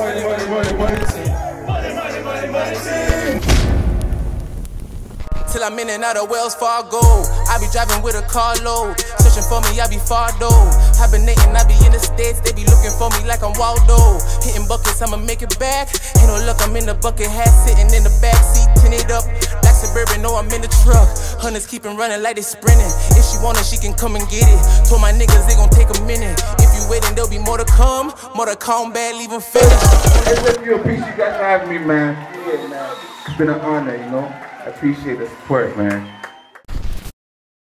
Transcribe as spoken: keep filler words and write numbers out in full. Money, money, money, money, see. Money, money, money, money, see. Till I'm in and out of Wells Fargo, I be driving with a carload. Searching for me, I be Fardo. Hibernating, I be in the States. They be looking for me like I'm Waldo. Hitting buckets, I'ma make it back. Ain't no luck, I'm in the bucket hat, sitting in the back seat, tin it up. Suburban, know I'm in the truck. Hunters keepin' running like they sprinting. If she want it, she can come and get it. Told my niggas it gon' take a minute. If you waitin', there'll be more to come. More to come, bad, leave them finished. Hey, look, you a piece. You guys for having me, man. Yeah, man. It's been an honor, you know. I appreciate the support, man.